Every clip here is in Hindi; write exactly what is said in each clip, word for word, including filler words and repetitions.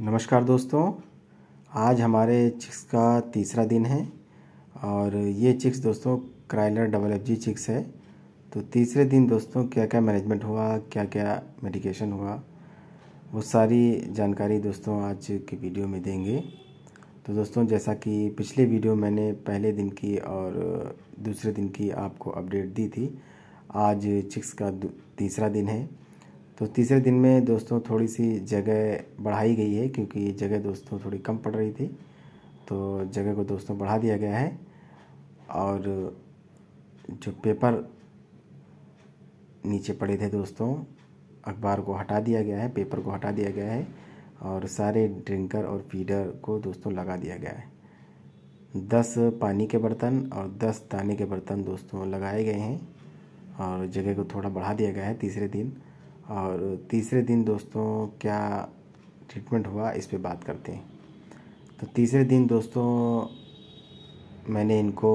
नमस्कार दोस्तों, आज हमारे चिक्स का तीसरा दिन है और ये चिक्स दोस्तों क्राइलर डबल एफ जी चिक्स है। तो तीसरे दिन दोस्तों क्या क्या मैनेजमेंट हुआ, क्या क्या मेडिकेशन हुआ, वो सारी जानकारी दोस्तों आज की वीडियो में देंगे। तो दोस्तों जैसा कि पिछले वीडियो मैंने पहले दिन की और दूसरे दिन की आपको अपडेट दी थी, आज चिक्स का तीसरा दिन है। तो तीसरे दिन में दोस्तों थोड़ी सी जगह बढ़ाई गई है क्योंकि जगह दोस्तों थोड़ी कम पड़ रही थी, तो जगह को दोस्तों बढ़ा दिया गया है। और जो पेपर नीचे पड़े थे दोस्तों, अखबार को हटा दिया गया है, पेपर को हटा दिया गया है और सारे ड्रिंकर और फीडर को दोस्तों लगा दिया गया है। दस पानी के बर्तन और दस दाने के बर्तन दोस्तों लगाए गए हैं और जगह को थोड़ा बढ़ा दिया गया है तीसरे दिन। और तीसरे दिन दोस्तों क्या ट्रीटमेंट हुआ इस पे बात करते हैं। तो तीसरे दिन दोस्तों मैंने इनको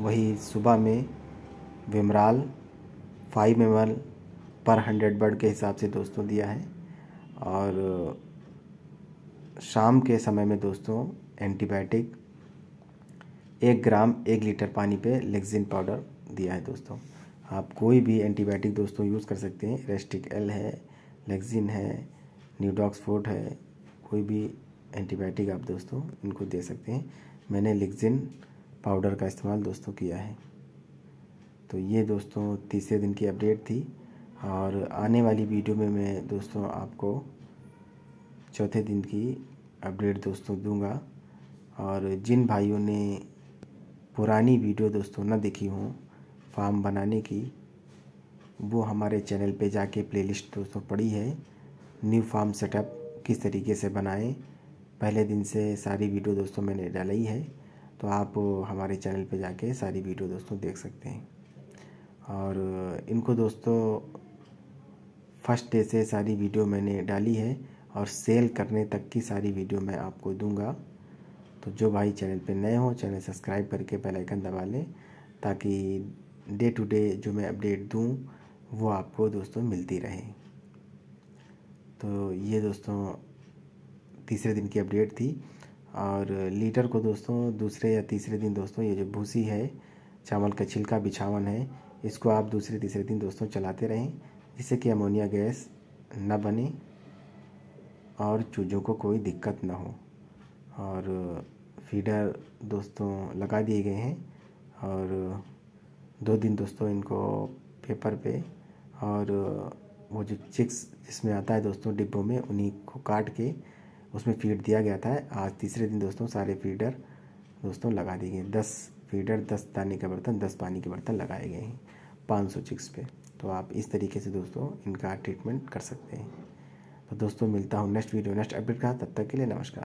वही सुबह में विमराल फाइव एम एल पर हंड्रेड बर्ड के हिसाब से दोस्तों दिया है और शाम के समय में दोस्तों एंटीबायोटिक एक ग्राम एक लीटर पानी पे लेक्सिन पाउडर दिया है। दोस्तों आप कोई भी एंटीबायोटिक दोस्तों यूज़ कर सकते हैं, रेस्टिक एल है, लेक्सिन है, न्यूडॉक्स फोर्ट है, कोई भी एंटीबायोटिक आप दोस्तों इनको दे सकते हैं। मैंने लेक्सिन पाउडर का इस्तेमाल दोस्तों किया है। तो ये दोस्तों तीसरे दिन की अपडेट थी और आने वाली वीडियो में मैं दोस्तों आपको चौथे दिन की अपडेट दोस्तों दूँगा। और जिन भाइयों ने पुरानी वीडियो दोस्तों ना देखी हों फार्म बनाने की, वो हमारे चैनल पे जाके प्लेलिस्ट दोस्तों पड़ी है, न्यू फार्म सेटअप किस तरीके से बनाएं, पहले दिन से सारी वीडियो दोस्तों मैंने डाली है। तो आप हमारे चैनल पे जाके सारी वीडियो दोस्तों देख सकते हैं। और इनको दोस्तों फर्स्ट डे से सारी वीडियो मैंने डाली है और सेल करने तक की सारी वीडियो मैं आपको दूँगा। तो जो भाई चैनल पर नए हों, चैनल सब्सक्राइब करके बेल आइकन दबा लें ताकि डे टू डे जो मैं अपडेट दूं वो आपको दोस्तों मिलती रहे। तो ये दोस्तों तीसरे दिन की अपडेट थी। और लीटर को दोस्तों दूसरे या तीसरे दिन दोस्तों ये जो भूसी है, चावल का छिलका, बिछावन है, इसको आप दूसरे तीसरे दिन दोस्तों चलाते रहें जिससे कि अमोनिया गैस ना बने और चूजों को कोई दिक्कत ना हो। और फीडर दोस्तों लगा दिए गए हैं और दो दिन दोस्तों इनको पेपर पे और वो जो चिक्स जिसमें आता है दोस्तों डिब्बों में, उन्हीं को काट के उसमें फीड दिया गया था। आज तीसरे दिन दोस्तों सारे फीडर दोस्तों लगा दिए गए, दस फीडर, दस दाने के बर्तन, दस पानी के बर्तन लगाए गए हैं पाँच सौ चिक्स पे। तो आप इस तरीके से दोस्तों इनका ट्रीटमेंट कर सकते हैं। तो दोस्तों मिलता हूँ नेक्स्ट वीडियो नेक्स्ट अपडेट का, तब तक के लिए नमस्कार।